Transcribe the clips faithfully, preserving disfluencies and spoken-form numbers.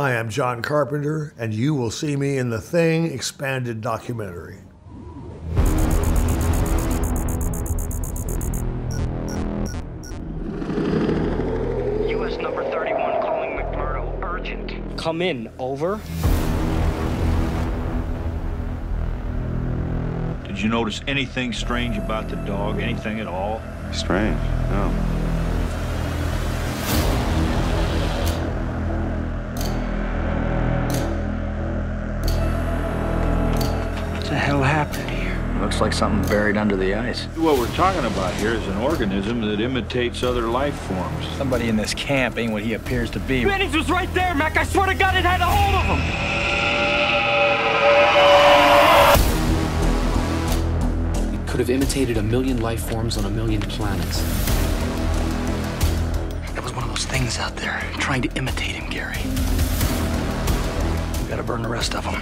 Hi, I'm John Carpenter, and you will see me in The Thing Expanded documentary. U S number thirty-one calling McMurdo. Urgent. Come in. Over. Did you notice anything strange about the dog? Anything at all? Strange? No. What the hell happened here? Looks like something buried under the ice. What we're talking about here is an organism that imitates other life forms. Somebody in this camp ain't what he appears to be. Manny's was right there, Mac. I swear to God, it had a hold of him. It could have imitated a million life forms on a million planets. That was one of those things out there trying to imitate him, Gary. We gotta burn the rest of them.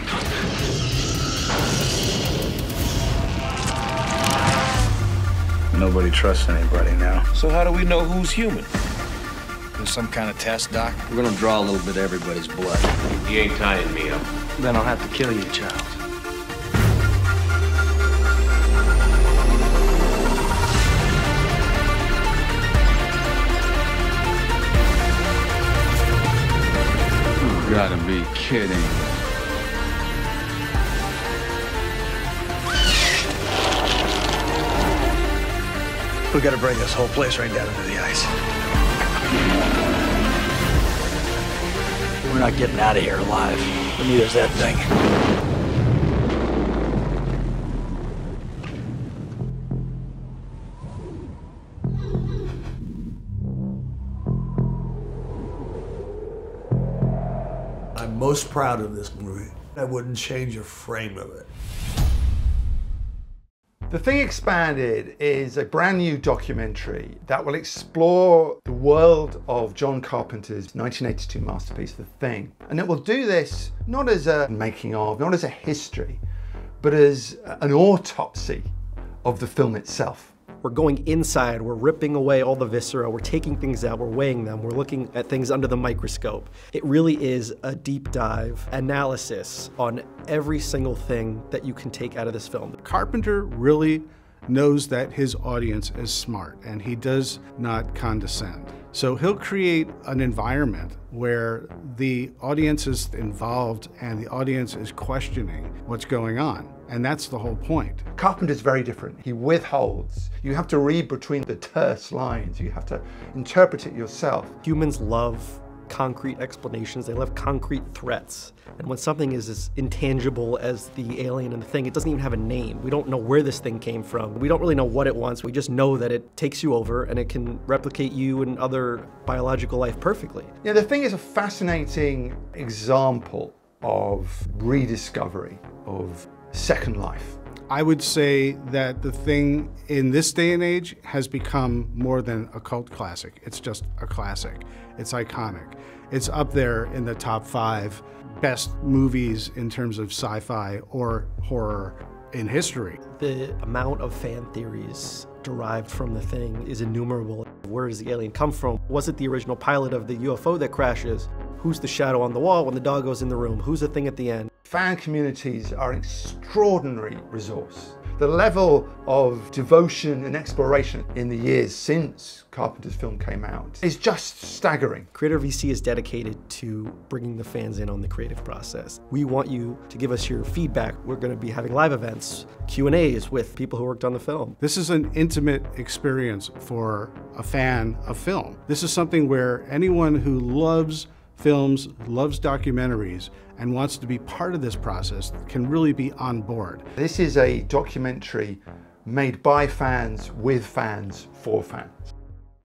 Nobody trusts anybody now. So how do we know who's human? There's some kind of test, Doc? We're gonna draw a little bit of everybody's blood. You ain't tying me up. Then I'll have to kill you, child. You gotta be kidding. We gotta bring this whole place right down into the ice. We're not getting out of here alive. And neither's that thing. I'm most proud of this movie. I wouldn't change a frame of it. The Thing Expanded is a brand new documentary that will explore the world of John Carpenter's nineteen eighty-two masterpiece, The Thing. And it will do this not as a making of, not as a history, but as an autopsy of the film itself. We're going inside, we're ripping away all the viscera, we're taking things out, we're weighing them, we're looking at things under the microscope. It really is a deep dive analysis on every single thing that you can take out of this film. Carpenter really knows that his audience is smart and he does not condescend. So he'll create an environment where the audience is involved and the audience is questioning what's going on. And that's the whole point. Carpenter's very different. He withholds. You have to read between the terse lines. You have to interpret it yourself. Humans love concrete explanations. They love concrete threats. And when something is as intangible as the alien and the thing, it doesn't even have a name. We don't know where this thing came from. We don't really know what it wants. We just know that it takes you over and it can replicate you and other biological life perfectly. Yeah, The Thing is a fascinating example of rediscovery, of second life. I would say that The Thing in this day and age has become more than a cult classic. It's just a classic. It's iconic. It's up there in the top five best movies in terms of sci-fi or horror in history. The amount of fan theories derived from The Thing is innumerable. Where does the alien come from? Was it the original pilot of the U F O that crashes? Who's the shadow on the wall when the dog goes in the room? Who's the thing at the end? Fan communities are an extraordinary resource. The level of devotion and exploration in the years since Carpenter's film came out is just staggering. Creator V C is dedicated to bringing the fans in on the creative process. We want you to give us your feedback. We're going to be having live events, Q and A's with people who worked on the film. This is an intimate experience for a fan of film. This is something where anyone who loves films, loves documentaries, and wants to be part of this process can really be on board. This is a documentary made by fans, with fans, for fans.